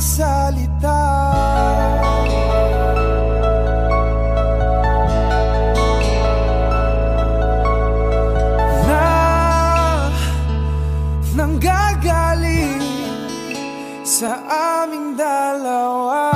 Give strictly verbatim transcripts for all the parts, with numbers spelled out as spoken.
salita. Na nanggagaling sa aming dalawa.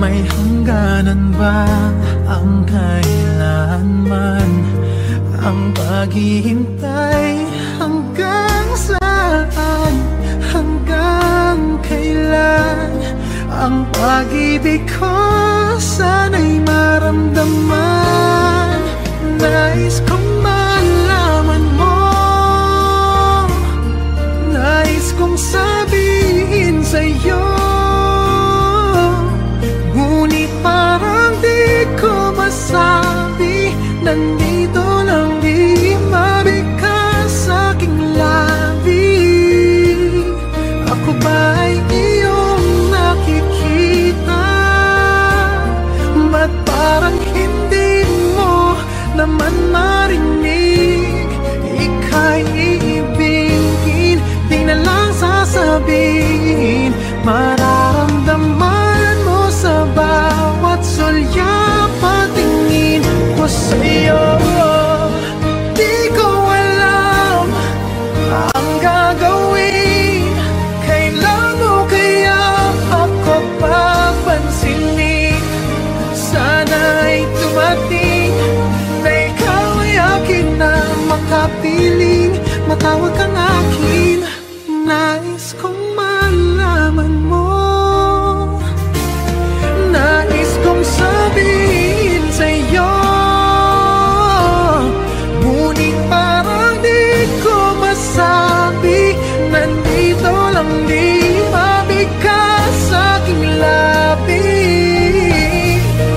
May hangganan ba ang kailanman? paghihintay hanggang saan, hanggang kailan ang pag-ibig ko sana'y maramdaman. Nais kong malaman mo, nais kong sabihin sa'yo, ngunit parang di ko masabi. Nandito lang di mabigkas sa'king labi. Ako ba'y iyong nakikita? Ba't parang hindi mo naman marinig? Ika'y iibigin, di na lang sasabihin. Mararamdaman mo sa bawat sulya patingin ko sa'yo. Di ko alam ang gagawin, kailan mo kaya ako papansinin? Sana'y tumating na ikaw ay akin na makapiling, matawag kang akin. Nais kong malaman mo, nais kong sabihin sa'yo, ngunit parang di ko masabi. Nandito lang di mabigkas sa'king labi.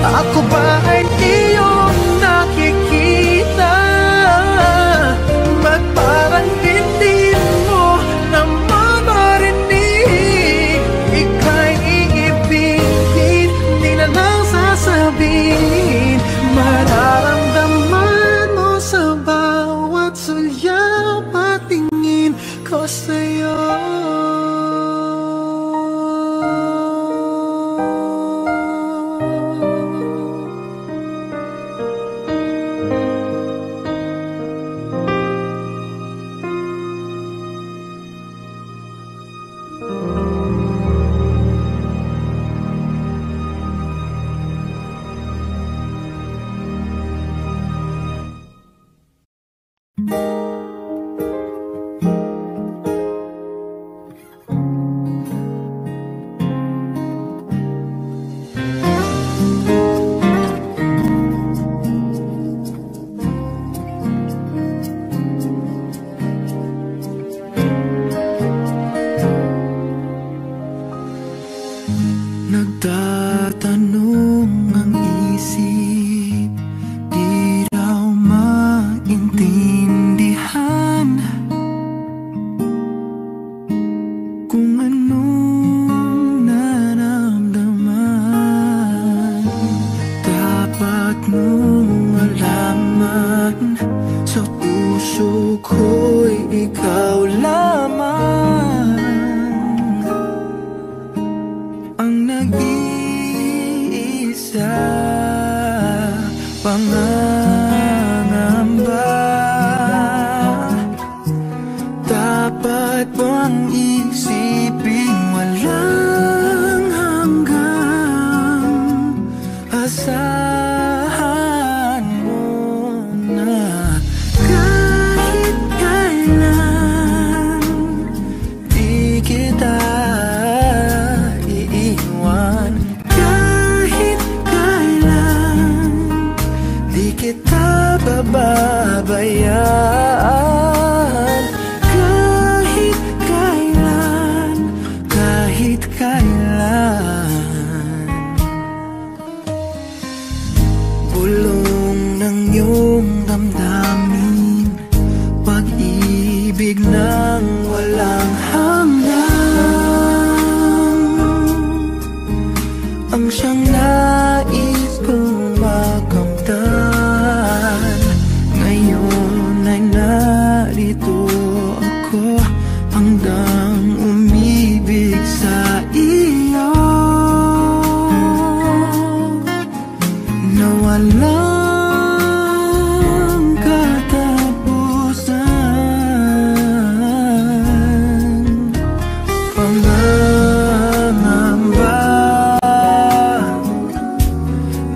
Ako ba ay iyong nakikita? Ba't parang hindi mo naman marinig? Ika'y iibigin, di na lang sasabihin. Mararamdaman mo sa bawat sulya patingin ko sa'yo.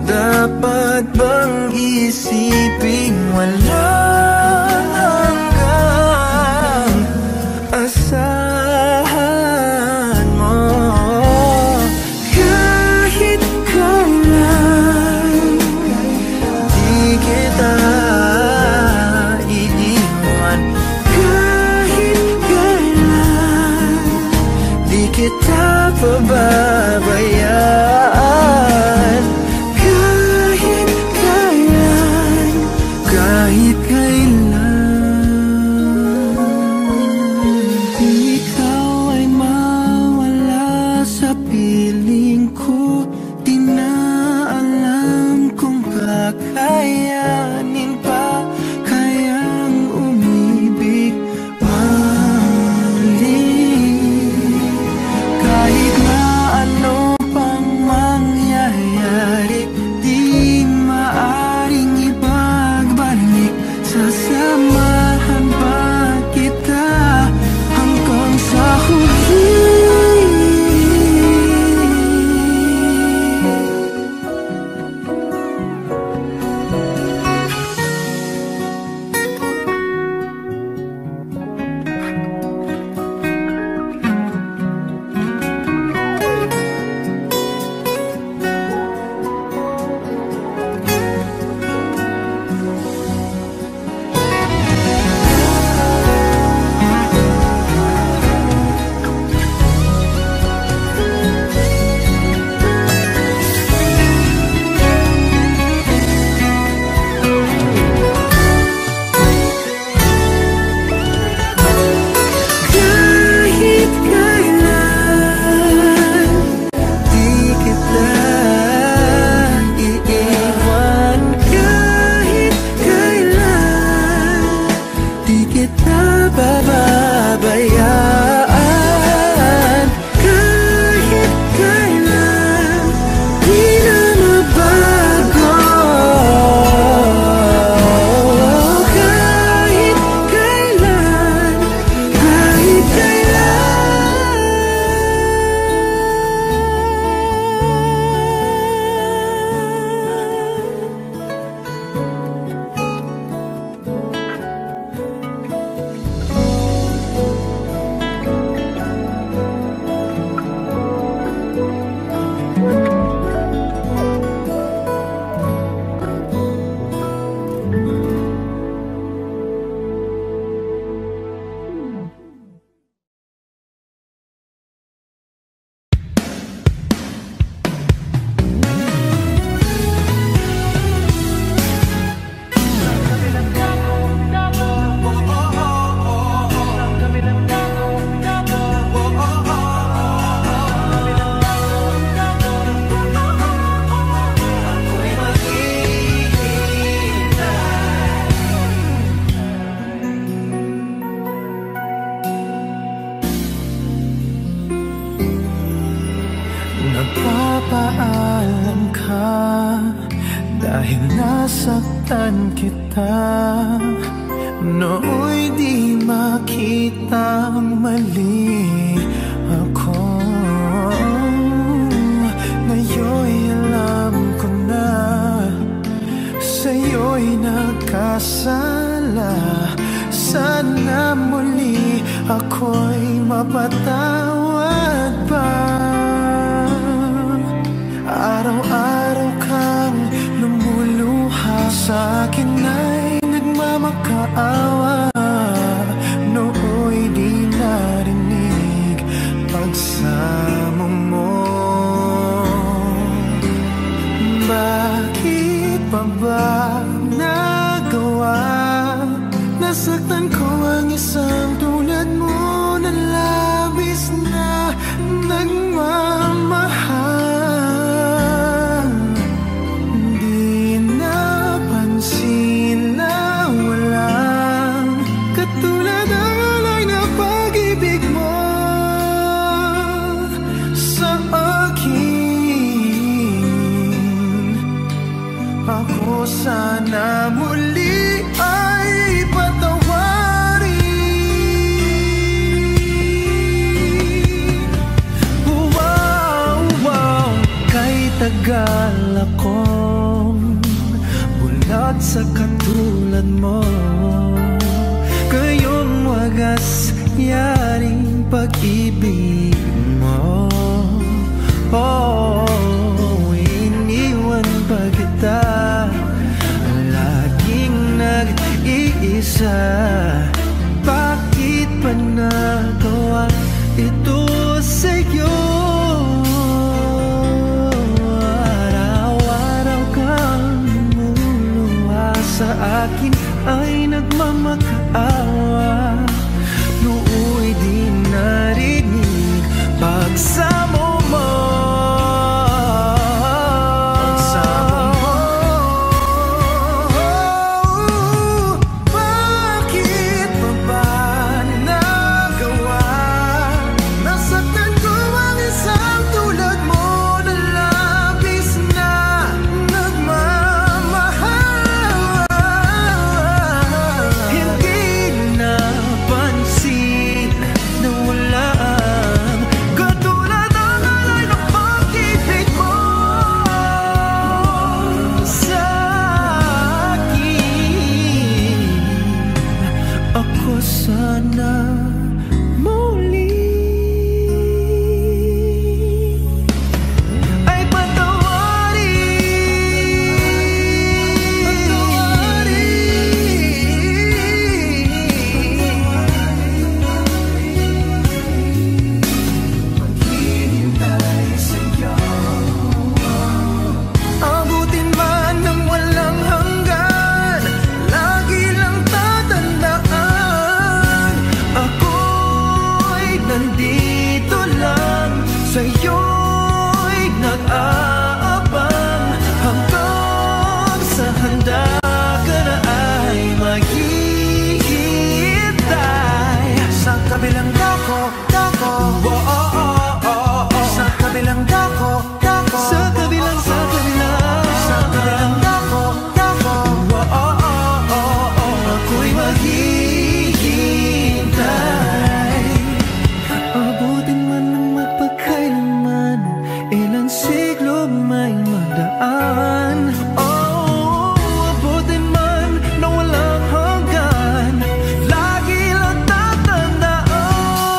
Dapat bang isipin walang Dahil nasaktan kita, nooy di makita ang mali ako. Ngayon alam ko na sa'yo'y nagkasala. Sana muli ako'y mapatawad ba? Araw-araw kang lumuluha sa akin, ay nagmamakaawa. Noo'y di narinig pagsama mo. Bakit pa ba nagawa? Nasaktan ko ang isang tulad mo na labis na nagmamahal. Sana muli ay patawarin. Wow, wow. Kahit tagal akong bulag sa katulad mo, kayong wagas yaring pag-ibig mo. Oh, iniwan pa kita, nag-iisa. Bakit pa nagawa ito sa'yo? Araw-araw kang lumuluha sa akin, ay nagmamakaawa. Noo'y di narinig pagsamo mo. Hanggan, lagi lang tatandaan.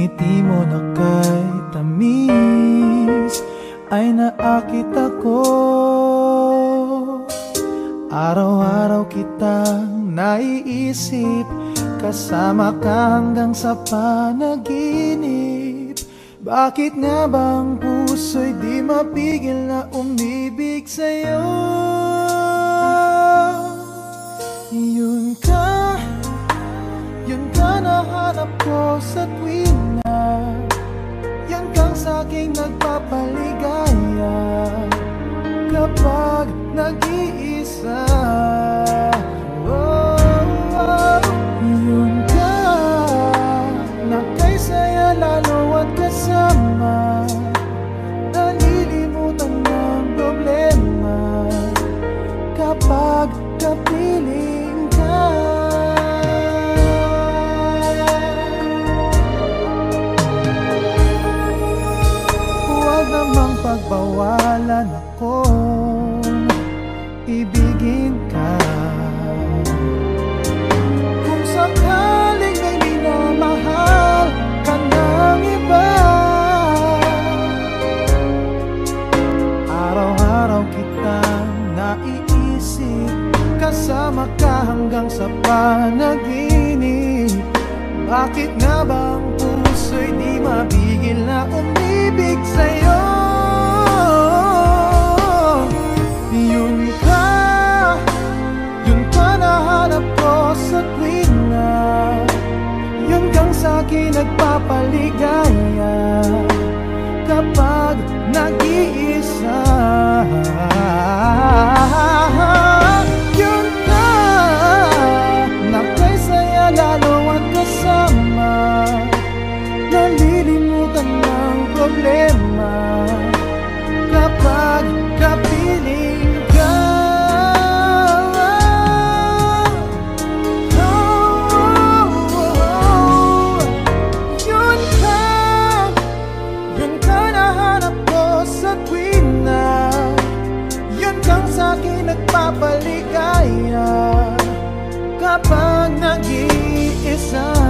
ngiti mo na kay tamis ay naakit ako. Araw-araw kitang naiisip, kasama ka hanggang sa panaginip. Bakit nga bang puso'y di mapigil na umibig sa'yo? Yun ka, yun ka nahanap ko sa tuwing na, yan kang sa'king nagpapaligaya kapag nag-iisa. Oh, oh. Yun ka na kay saya lalo at kasama, nalilimutan ng problema kapag kapiling ka. Huwag namang pagbawalan akong ibigin ka. Kung sakaling ay minamahal ka ng iba, araw-araw kitang naiisip, kasama ka hanggang sa panaginip. Bakit nga bang puso'y di mabigil na umibig sa'yo? Yun ka, yun ka nahanap ko sa tuwing na, yun kang sa'kin nagpapaligaya kapag nag-iisa. Kapag kapiling ka, oh, oh, oh. Yun ka, yun ka nahanap ko sa tuwing na, yun kang sa'kin nagpapaligaya kapag nag-iisa.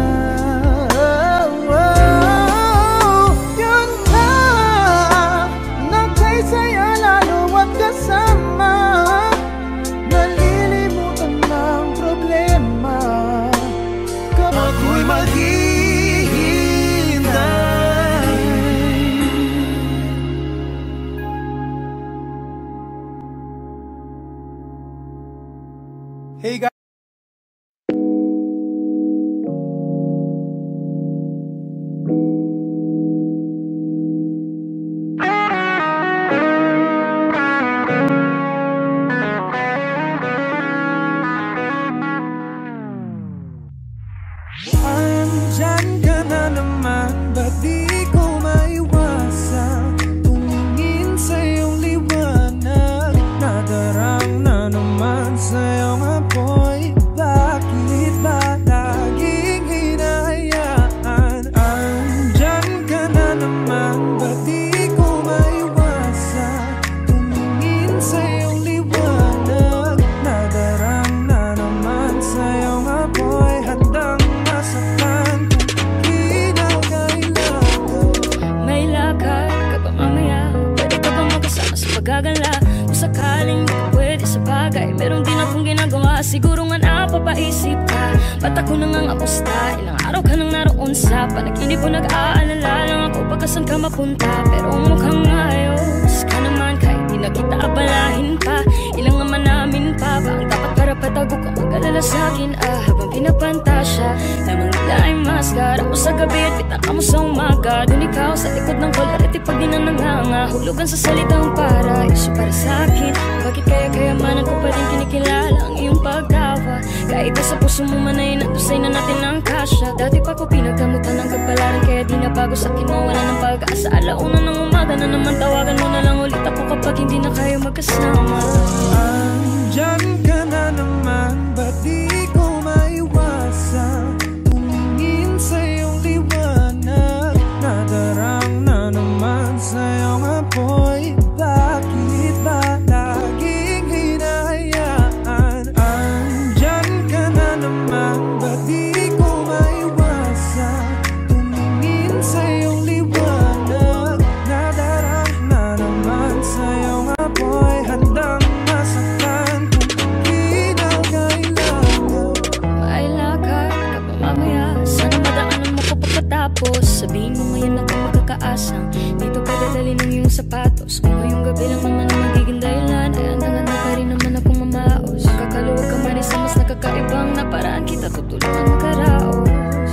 ko. Sabihin mo ngayon ako magkakaasang dito pa dadalhin ang iyong sapatos. Kung ngayong gabi lang naman ang magiging dahilan, ay hanggang-hanggang pa rin naman akong mamaos. Makakaluwag ka man isa mas nakakaibang na paraan, kita tutulungan magkaraos.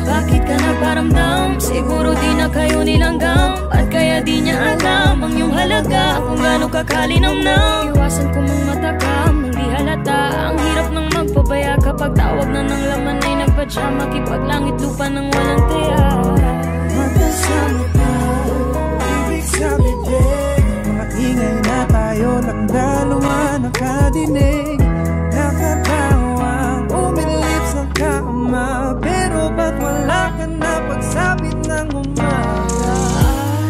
Bakit ka nagparamdam? Siguro di na kayo nilanggam. At kaya di niya alam ang iyong halaga, kung gano'ng kakalinamnam. Iwasan ko mang matakam, hindi halata. Ang hirap ng magpabaya kapag tawag na ng laman ay nagpadya. Makipaglangit lupa ng walang tiya. Magkasama tayo, ibig sabihin maingay na tayo ng dalawa nakadinig. Nakatawang umilip sa kama, pero ba't wala ka na pagsabit ng umaga?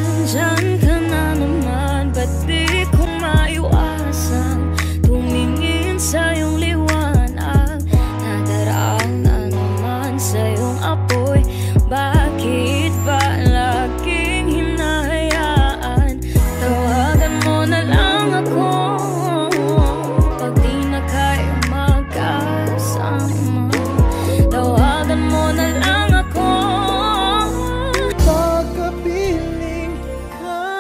Andiyan ka na naman, ba't di ko maiwasan tumingin sa iyong liwanag? Nadaraan na naman sa iyong apoy. Bakit ba laging hinahayaan? Tawagan mo na lang ako pag di na kayo magkasama. Tawagan mo na lang ako pagkapiling ka.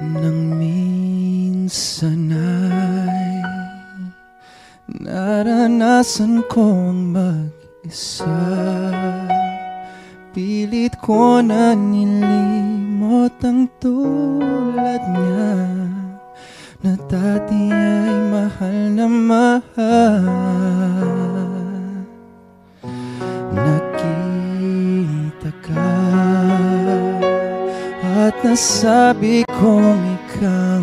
Nang minsan ay naranasan ko ang mag-isa, pilit ko na nilimot ang tulad niya, na dati ay mahal na mahal. Nakita ka at nasabi kong ikaw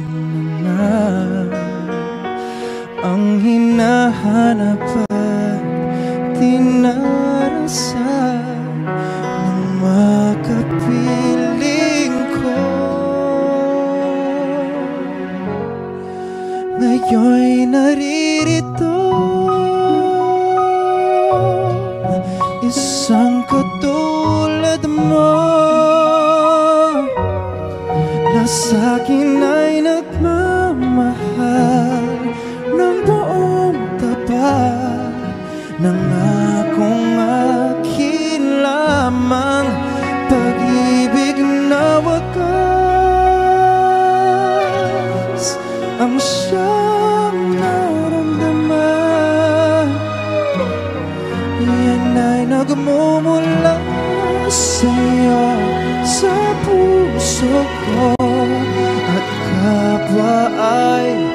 na ang hinahanap at tinarasan ng makapiling ko. Ngayon'y naririto, isang katulad mo sa'kin ay nagmamahal ng buong tapat ng akong akin lamang. Pag-ibig na wakas ang siyang naramdaman,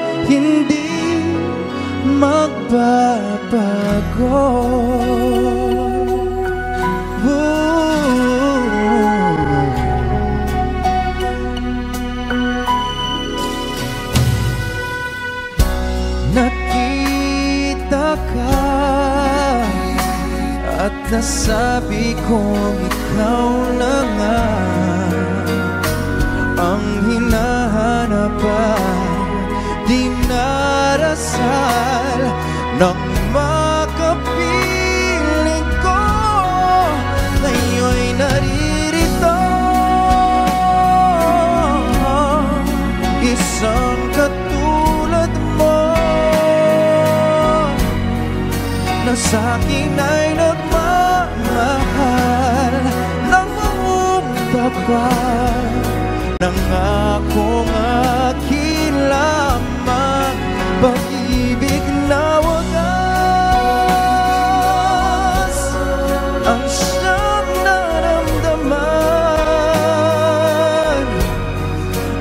yan ay nagmumula sa'yo, sa puso ko. Kapwa ay hindi magbabago. Ooh. Nakita ka at nasabi ko ikaw na nga ang hinahanap at dinarasal ng makapiling ko. Ngayon naririto, isang katulad mo na sa'kin ay nagmamahal ng buong tapat nang akong akin lamang. Pag-ibig na wagas ang siyang naramdaman,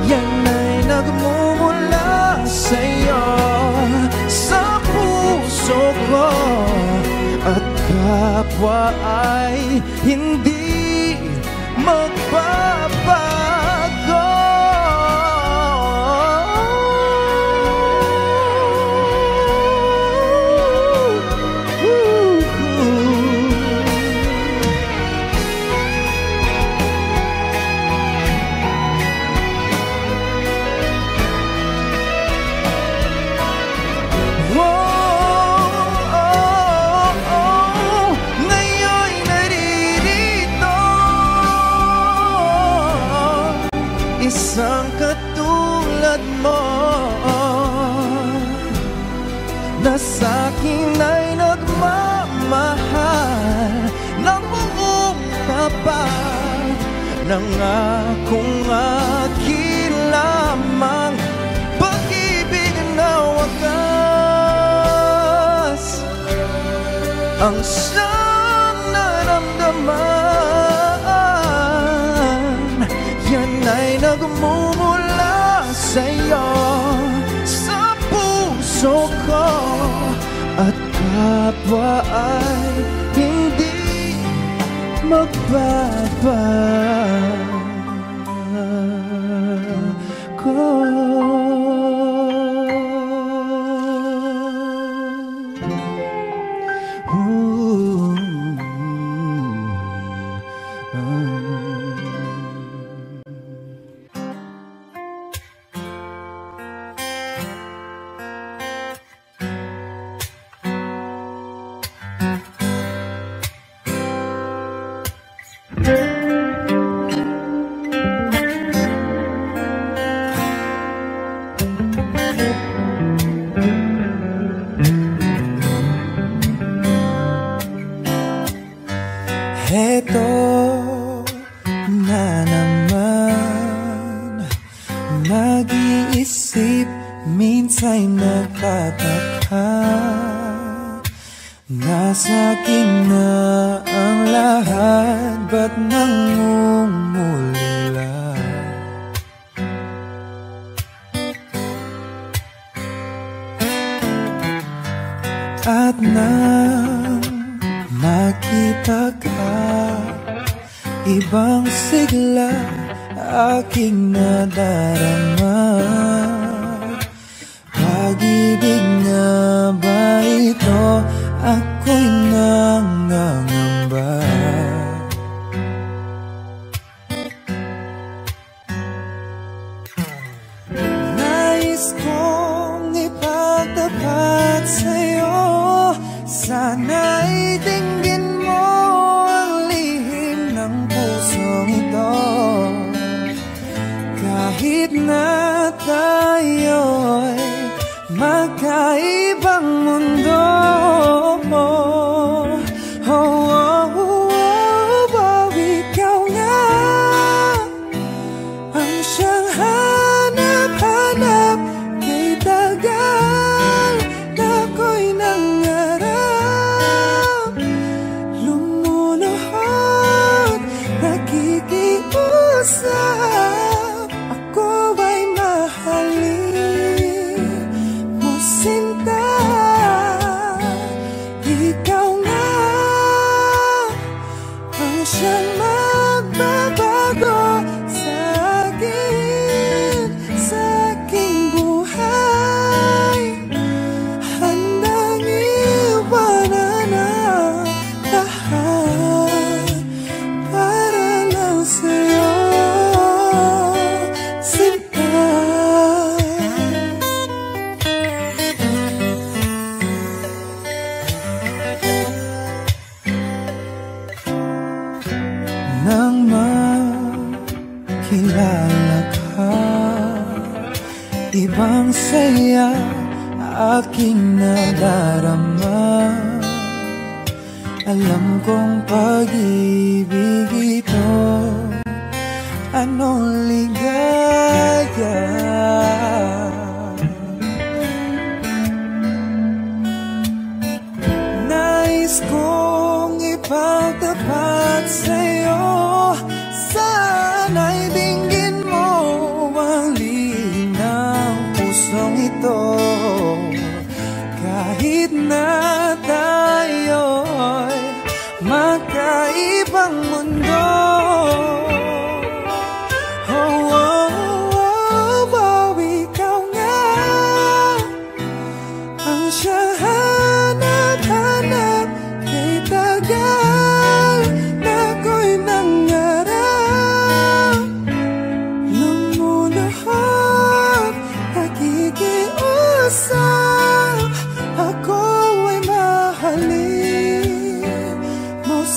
yan ay nagmumula sa'yo, sa puso ko. At kapwa ay hindi magpapa. Oh, oh, oh, ngayon naririto, isang katulad mo na sa'kin ay nagmamahal ng buong tapat ng akong akin lamang pag-ibig na wagas ang siyang naramdaman, yan ay nagmumula sa'yo, sa puso ko at kapwa ay hindi magbabago.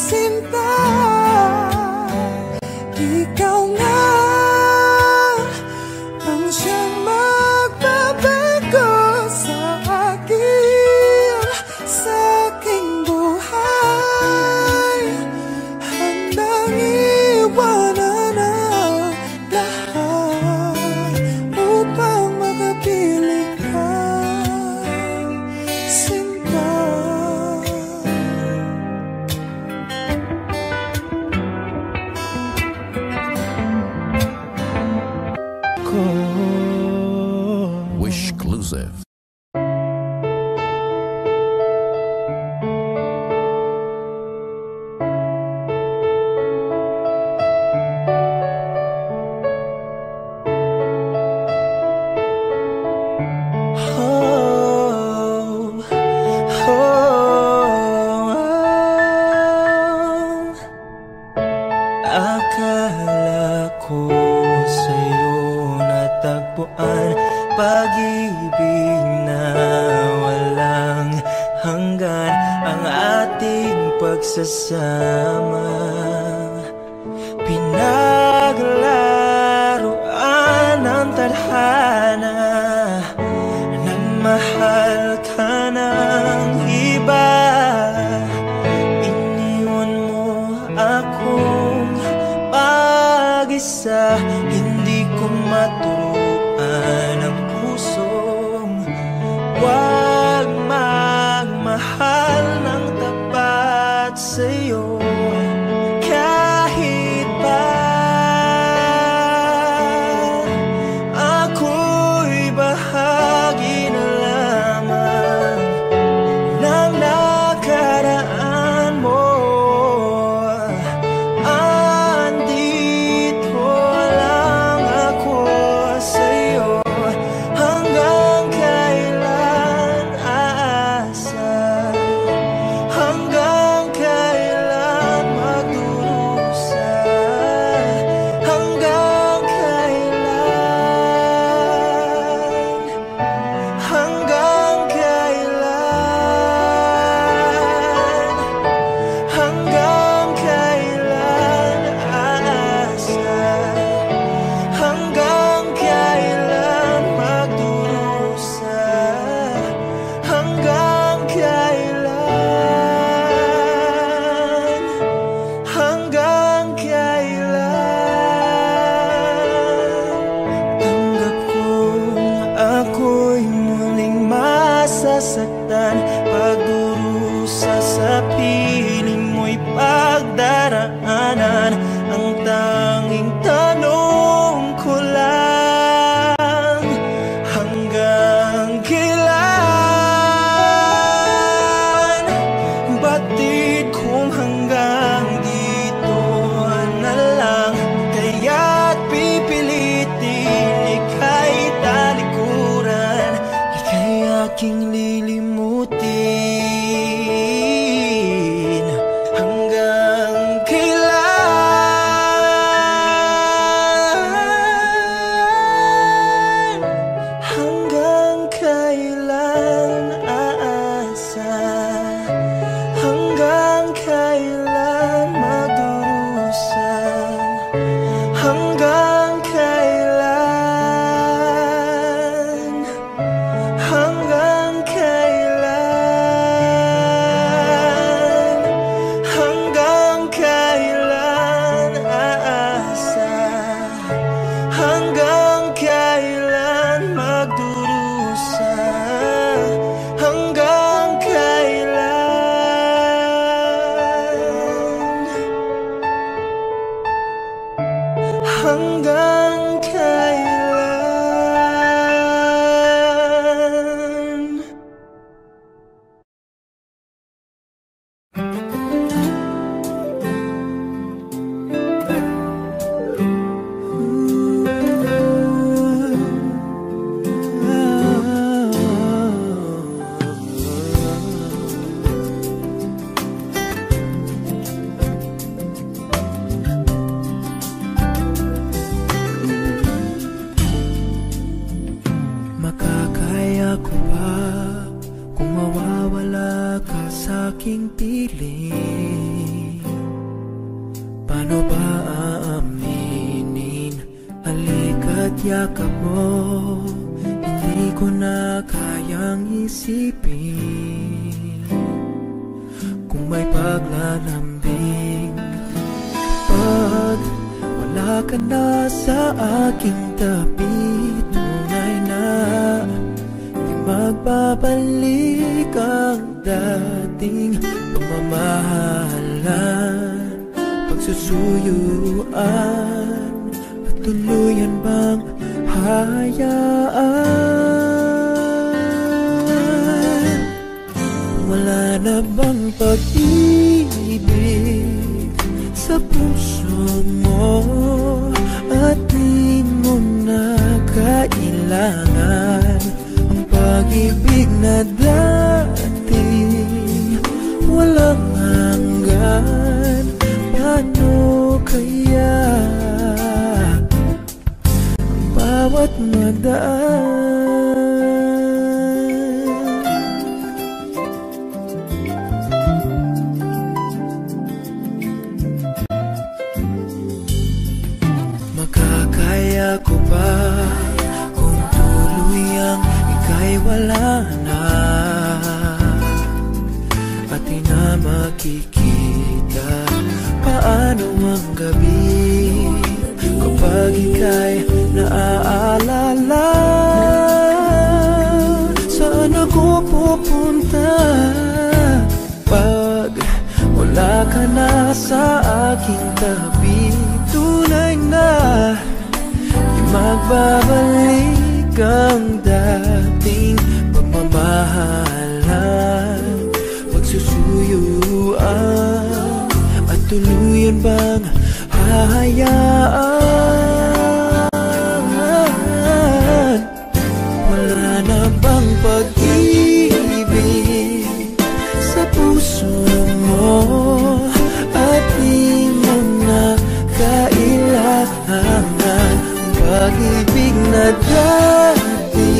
Sinta, ikaw nga ako sa'yo natagpuan, pag-ibig na walang hanggan, ang ating pagsasama pinaglaruan ng tadhana, nang mahal ka ng iba. Isa, hindi ko maturuan ang pusong huwag magmahal ng tapat sa'yo, kahit pa ako'y bahagi na lamang ng nakaraan mo. Kaya Makakaya ko ba kung tuluyang ika'y wala na at di na makikita? Paano ang gabi kapag ika'y naaalala? Saan ako pupunta pag wala ka na sa aking tabi? Tunay na di magbabalik ang dating pagmamahalan, pagsusuyuan, at tuluyan bang hahayaan? Wala na bang pag-ibig sa puso mo at di mo na kailangan? Pag-ibig na dati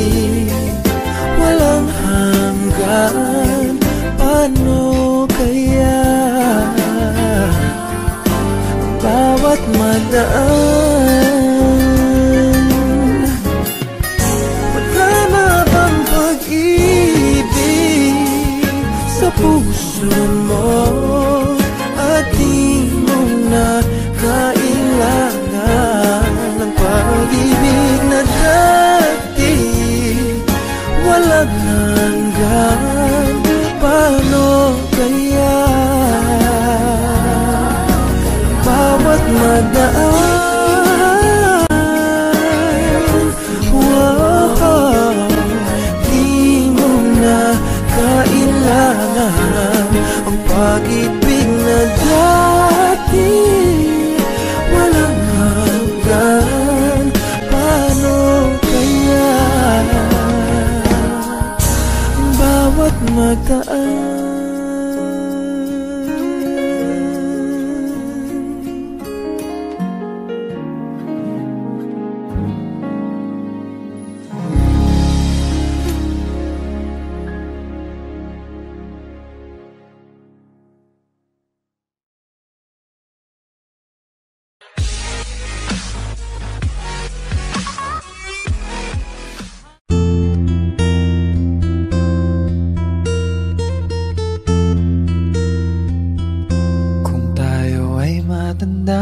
walang hanggan, paano kaya bawat madaan? Wala na bang pag-ibig sa puso mo at di mo na kailangan? Ang pag-ibig na dati walang hanggan, paano kaya bawat madaan? Wow, di mo na kailangan ang pag-ibig na dati walang hanggan, paano kaya bawat magdaan? La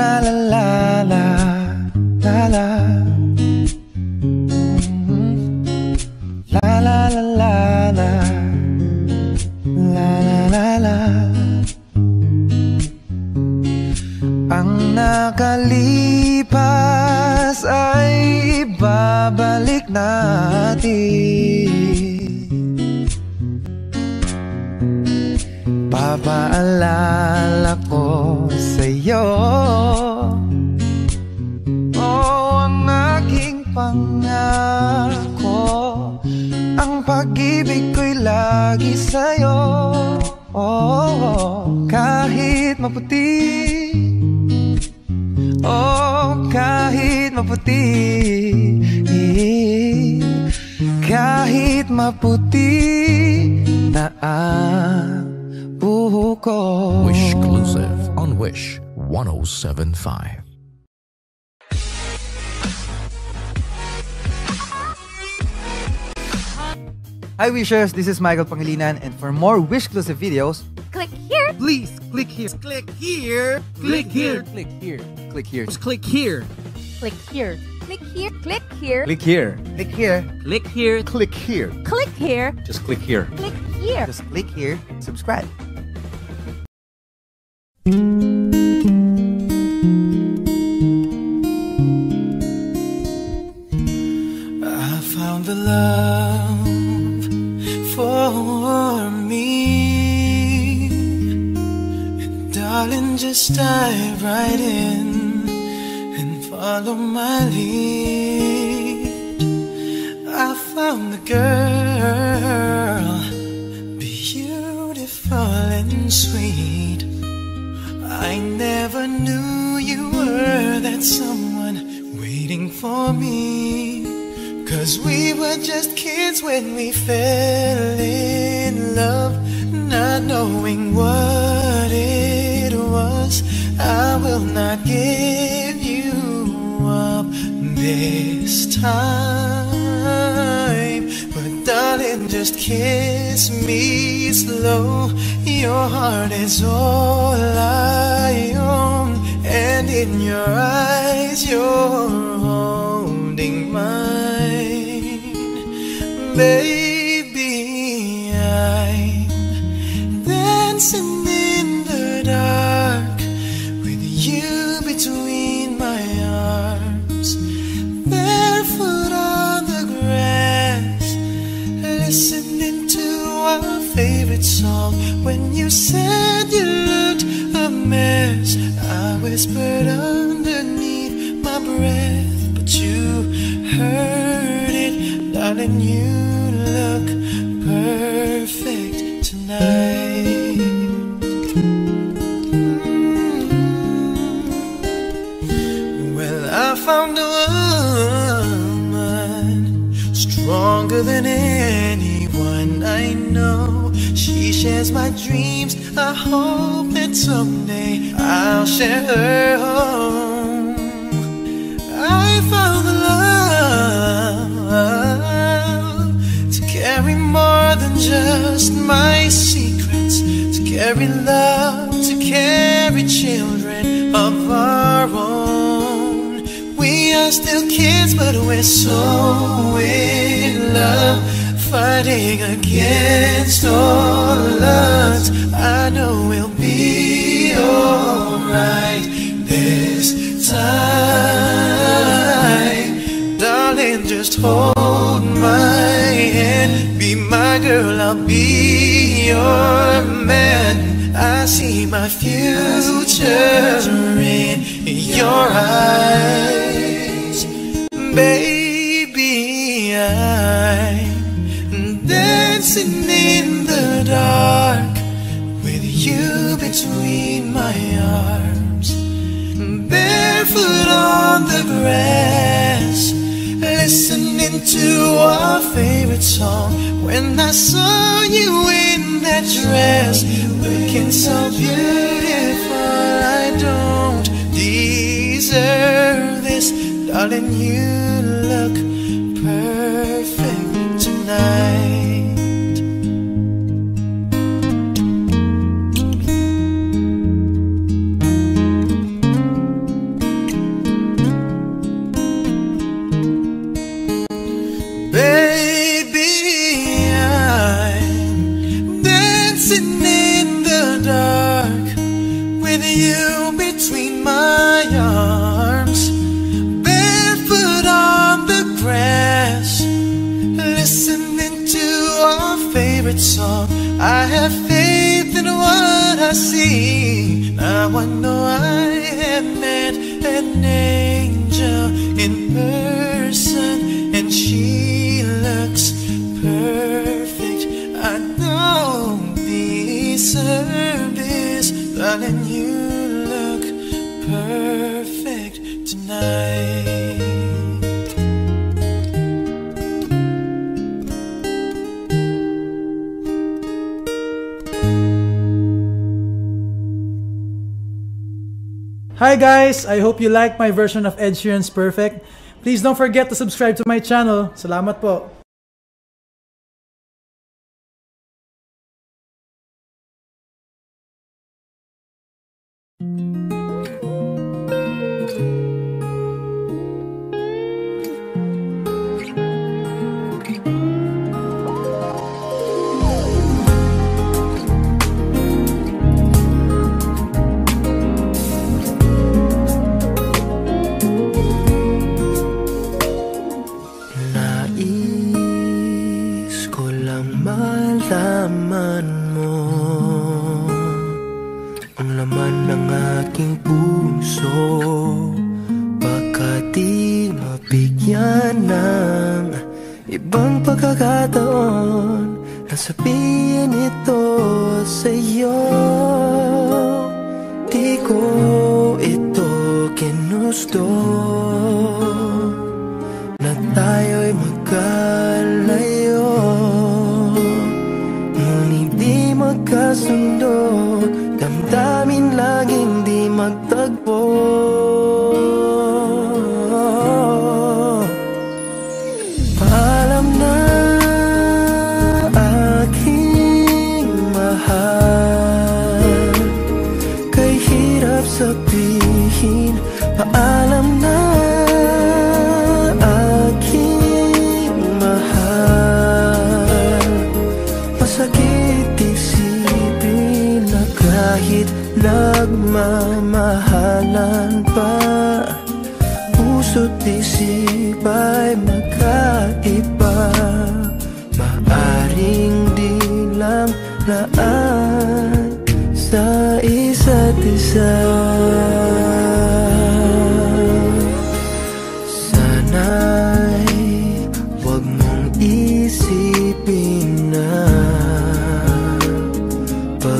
la la la la la. papaalala ko sa'yo. Oh, ang aking pangako, ang pag-ibig ko'y lagi sa'yo. Oh, kahit maputi, oh, kahit maputi, kahit maputi na ang buho ko. Wish Exclusive on Wish one oh seven point five. Hi Wishers, this is Michael Pangilinan, and for more Wish Exclusive videos, click here. Please click here. Click here. Click here. Click here. Click here. Just click here. Click here. Click here. Click here. Click here. Click here. Click here. Click here. Click here. Just click here. Click here. Just click here. Subscribe. I found the love for me, and darling, just dive right in and follow my lead. I found the girl, beautiful and sweet. I never knew you were that someone waiting for me, 'cause we were just kids when we fell in love, not knowing what it was. I will not give you up this time, but darling, just kiss me slow. Your heart is all I own, and in your eyes you're holding mine. Baby, I'm dancing in the dark with you between my arms, barefoot on the grass, listening to our favorite song. When you said you looked a mess, I whispered underneath my breath, but you heard it, darling, you look perfect tonight. Mm-hmm. Well, I found a woman stronger than anyone I know. She shares my dreams. I hope that someday I'll share her home. I found the love more than just my secrets, to carry love, to carry children of our own. We are still kids, but we're so in love, fighting against all odds. I know we'll be alright this time. Darling, just hold my hand. Be my girl, I'll be your man. I see my future in your eyes. Baby, I'm dancing in the dark with you between my arms, barefoot on the grass, listening to our favorite song. When I saw you in that dress, looking so beautiful, I don't deserve this. Darling, you look perfect tonight. Baby, you between my arms, barefoot on the grass, listen favorite song. I have faith in what I see. Now I know I have met an angel in person, and she looks perfect. I know these service, darling, you look perfect tonight. Hi guys! I hope you like my version of Ed Sheeran's Perfect. Please don't forget to subscribe to my channel. Salamat po! Sabihin, paalam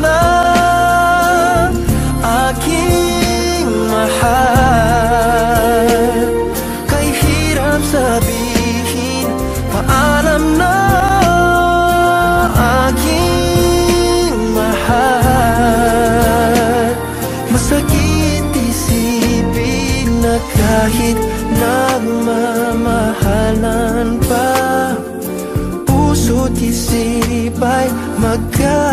na Kahit nagmamahalan pa, puso't isip ay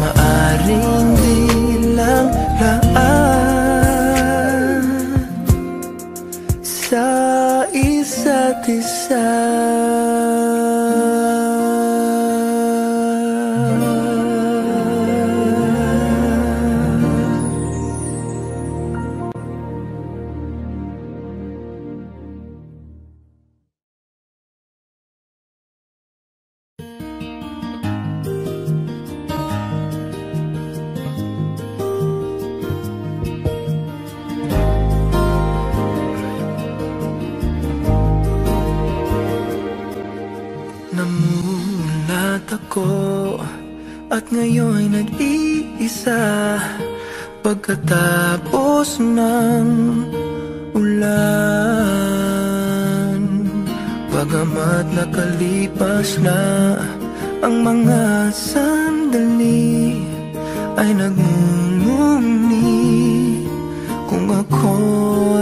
Maaring di lang laan sa isa't isa. Ngayon'y nag-iisa, pagkatapos ng ulan. Bagamat nakalipas na ang mga sandali, ay nagmumuni kung ako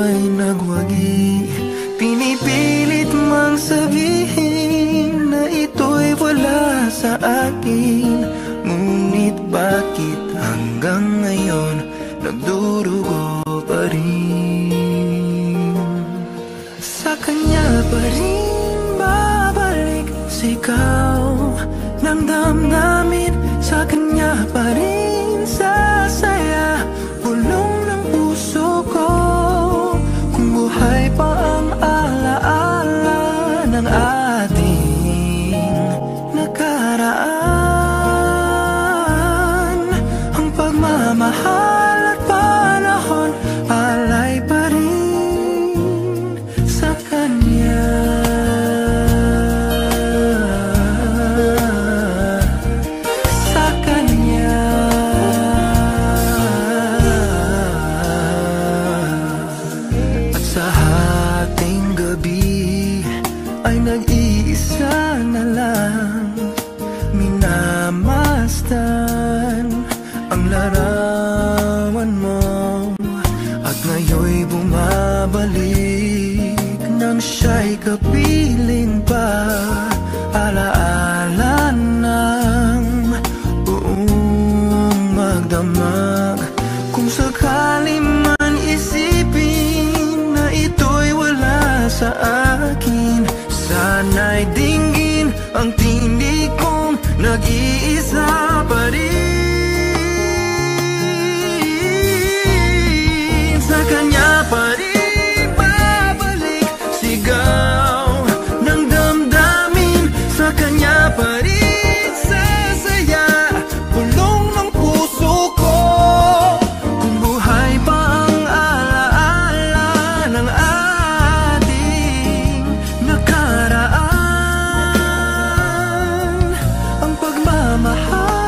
ay nagwagi. Pinipilit mang sabihin na ito'y wala sa akin, ngunit bakit hanggang ngayon nagdurugo pa rin? Sa kanya pa rin babalik sigaw ng damdamin, sa kanya pa rin sasaya bulong ng puso ko. Kung buhay pa ang alaala ng ating nakaraan, mahal at panahon, alay pa rin sa kanya. Sa kanya. At sa hating gabi ay nag-iisa na lang, minamasdan ang larawan. Balik nang siya'y kapiling pa, alaala ng buong magdamag. Kung sakali man isipin na ito'y wala sa akin, sana'y dinggin ang tindi kong nag-iisa pa rin. Sa kanya pa rin mahal.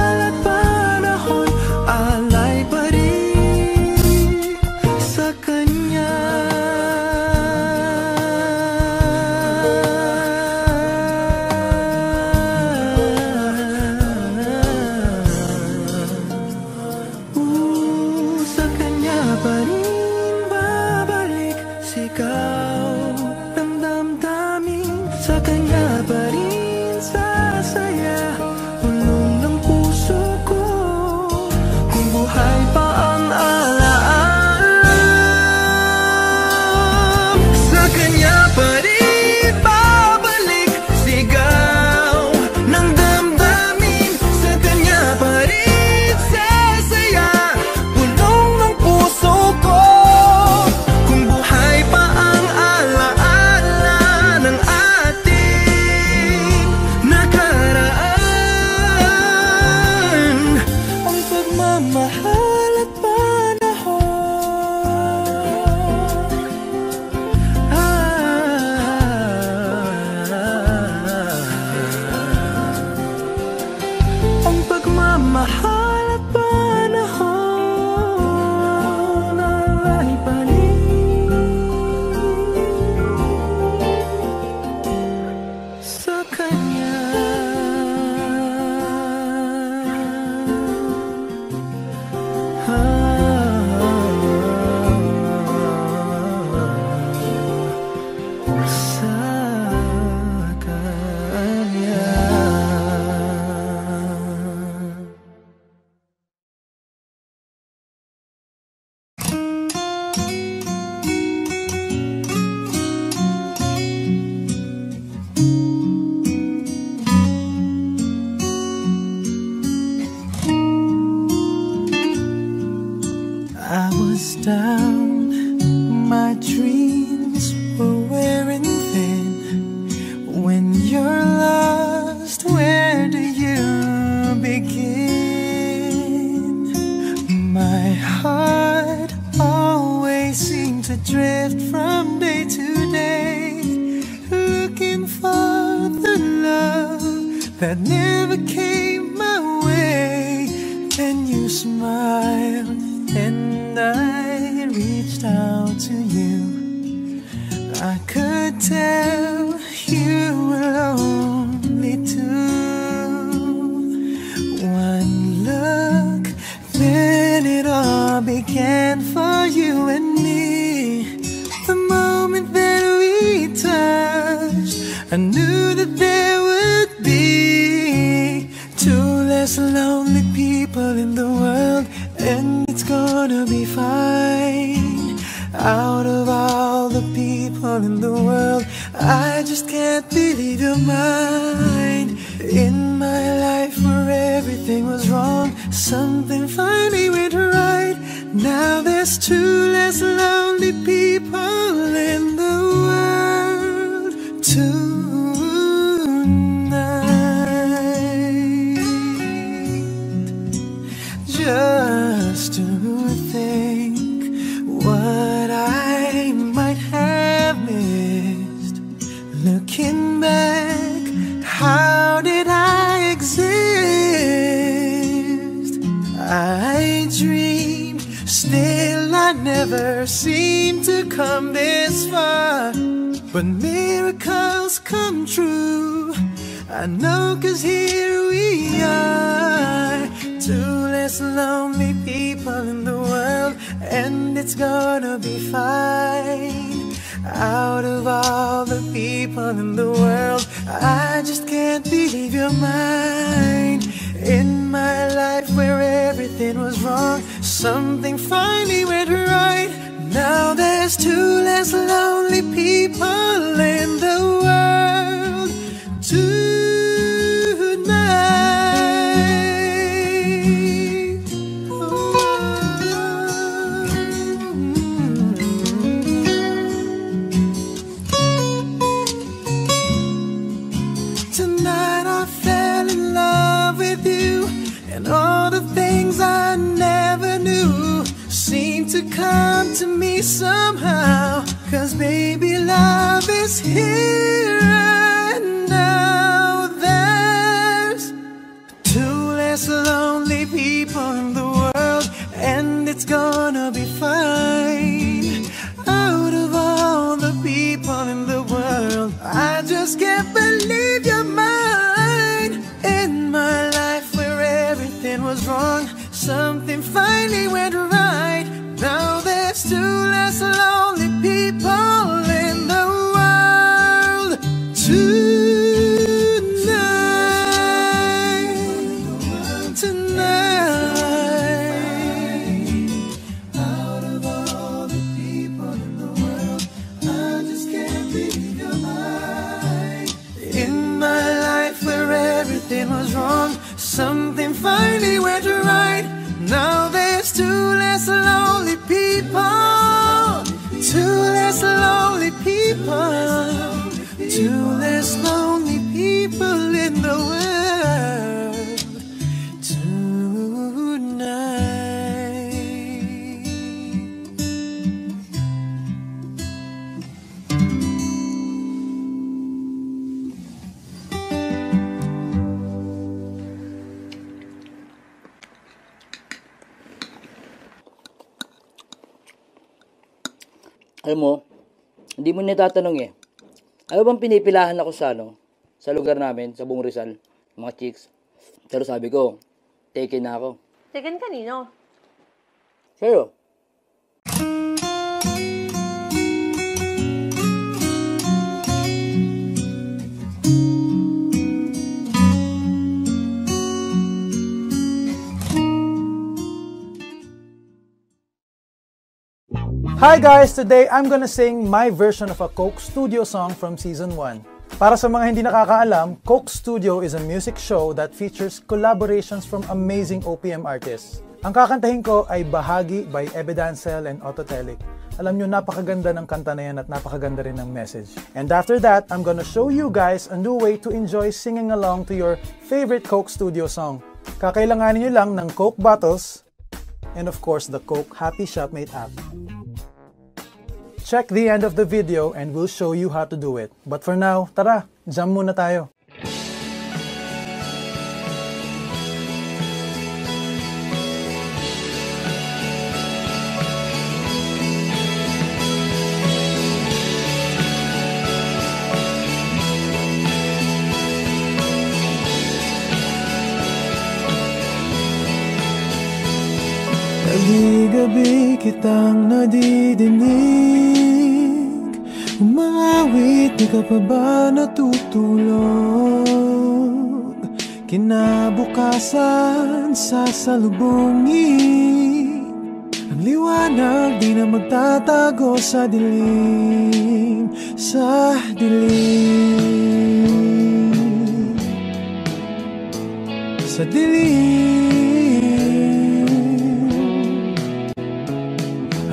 that never came my way. Then you smiled and I reached out to you. I could tell you were lonely too. One look, then it all began for you and me. The moment that we touched, I knew that there would be two less lonely people in the world, and it's gonna be fine. Out of all the people in the world, I just can't believe you're mine. In my life where everything was wrong, something finally went right. Now there's two less lonely people in the world tonight. Just to think what I might have missed. Looking back, how did I exist? I dreamed, still I never seemed to come this far. But miracles come true, I know, 'cause here we are. Two less lonely people in the world, and it's gonna be fine. Out of all the people in the world, I just can't believe you're mine. In my life where everything was wrong, something finally went right. Now there's two less lonely people in the world tonight. Ooh. Tonight I fell in love with you, and all the things I never knew seem to come to me somehow. 'Cause baby, love is here and now. There's two less lonely people in the world, and it's gonna be fine. Out of all the people in the world, I just can't believe you're mine. In my life where everything was wrong, something finally went right. Now there's two less lonely people in the world tonight. Tonight. Out of all the people in the world, I just can't believe you're mine. In my life where everything was wrong, something finally went right. Now there's two less lonely people. Two less lonely people. Two less lonely people in the world tonight. Alam mo, hindi mo natatanong eh. Ano bang pinipilahan ako sa ano? Sa lugar namin, sa buong Rizal, mga chicks. Pero sabi ko, taken na ako. Taken kanino? Sa'yo. Hi guys! Today, I'm gonna sing my version of a Coke Studio song from Season one. Para sa mga hindi nakakaalam, Coke Studio is a music show that features collaborations from amazing O P M artists. Ang kakantahin ko ay Bahagi by Ebe Dancel and Autotelic. Alam nyo, napakaganda ng kanta na yan at napakaganda rin ng message. And after that, I'm gonna show you guys a new way to enjoy singing along to your favorite Coke Studio song. Kakailanganin nyo lang ng Coke bottles and of course, the Coke Happy Shopmate app. Check the end of the video and we'll show you how to do it. But for now, tara, jam muna tayo. Gabi-gabi kitang nadidinig, umaawit, di ka pa ba natutulog? Kinabukasan, sasalubungin ang liwanag, di na magtatago sa dilim, sa dilim, sa dilim.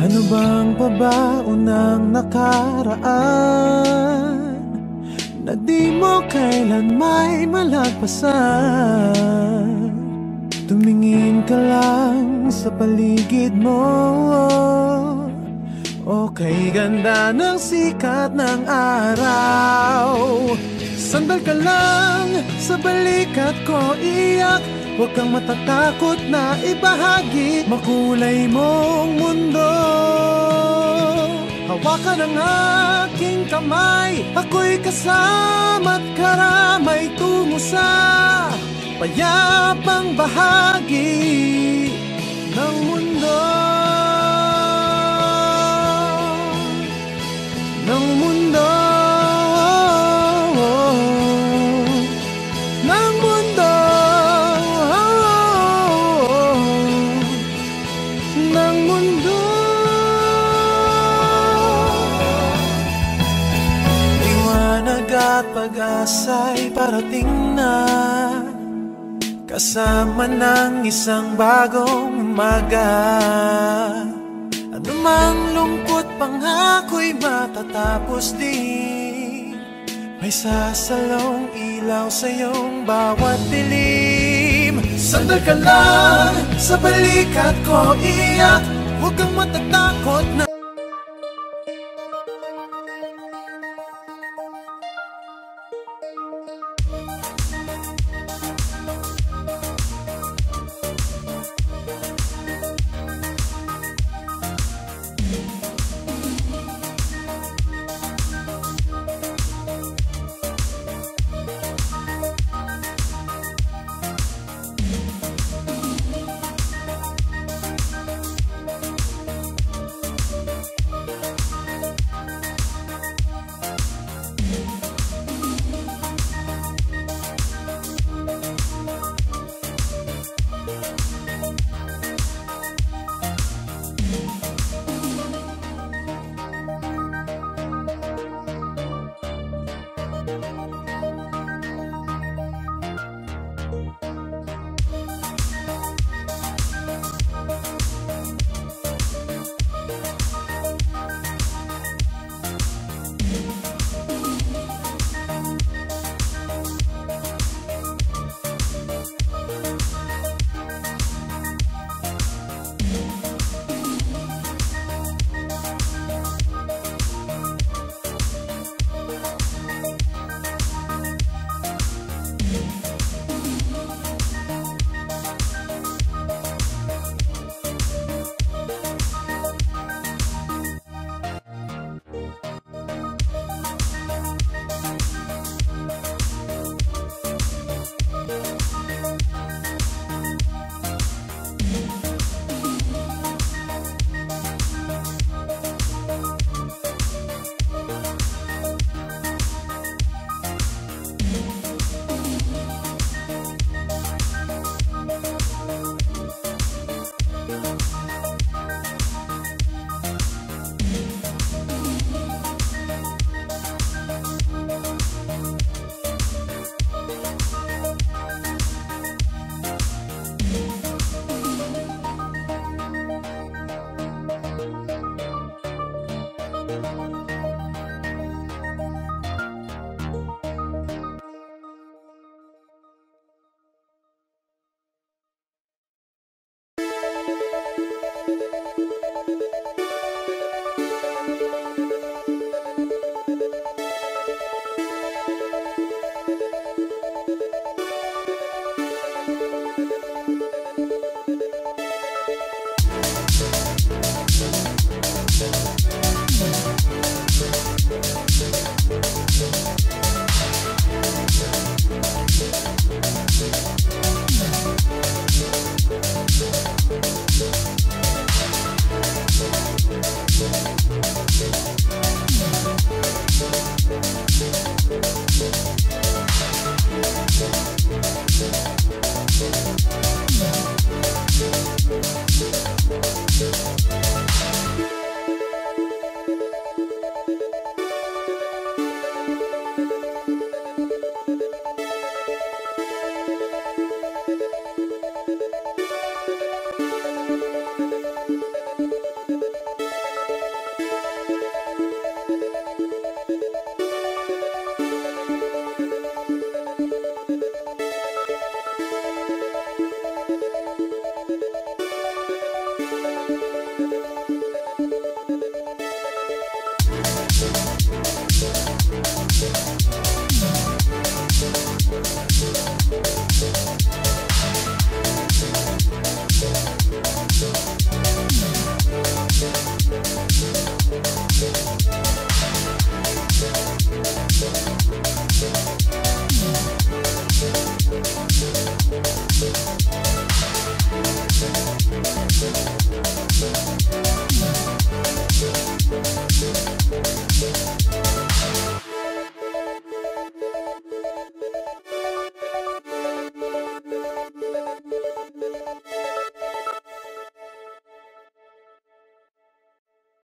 Ano bang pabaon ang nakaraan na di mo kailan may malagpasan? Tumingin ka lang sa paligid mo, o kay ganda ng sikat ng araw. Sandal ka lang sa balikat ko, iyak, huwag kang matatakot na ibahagi makulay mong mundo. Hawakan ang aking kamay, ako'y kasama't karamay, tungo sa payapang bahagi ng mundo, ng mundo. At pag-asa'y parating na, kasama ng isang bagong umaga. Anumang lungkot, pangako'y matatapos din. May sasalong ilaw sa iyong bawat dilim. Sandal ka lang sa balikat ko, iyak, huwag kang matatakot na